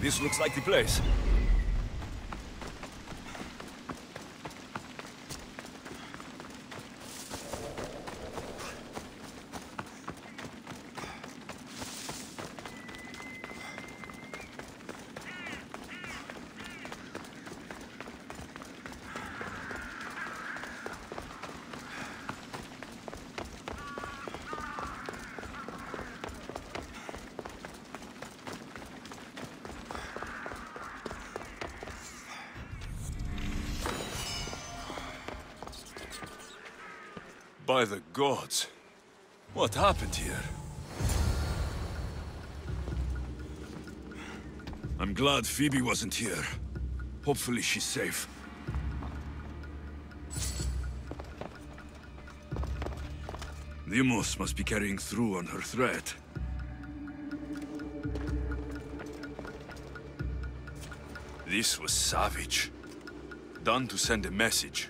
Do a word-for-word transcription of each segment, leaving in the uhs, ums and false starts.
This looks like the place. By the gods, what happened here? I'm glad Phoebe wasn't here. Hopefully she's safe. Deimos must be carrying through on her threat. This was savage. Done to send a message.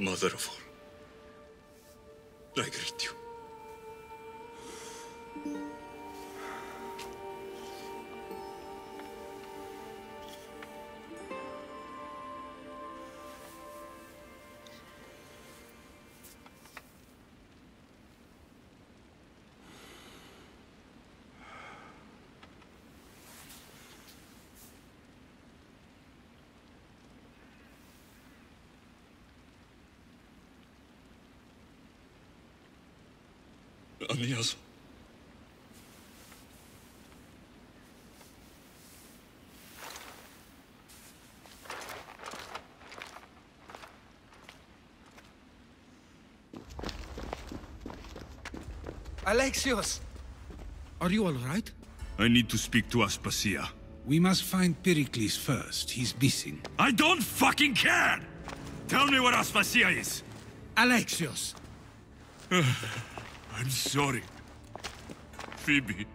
Mother of all, I greet you. Alexios. Alexios! Are you all right? I need to speak to Aspasia. We must find Perikles first. He's missing. I don't fucking care! Tell me where Aspasia is! Alexios! I'm sorry, Phoebe.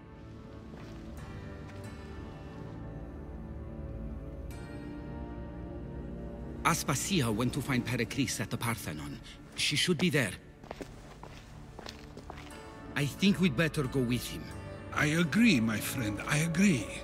Aspasia went to find Perikles at the Parthenon. She should be there. I think we'd better go with him. I agree, my friend, I agree.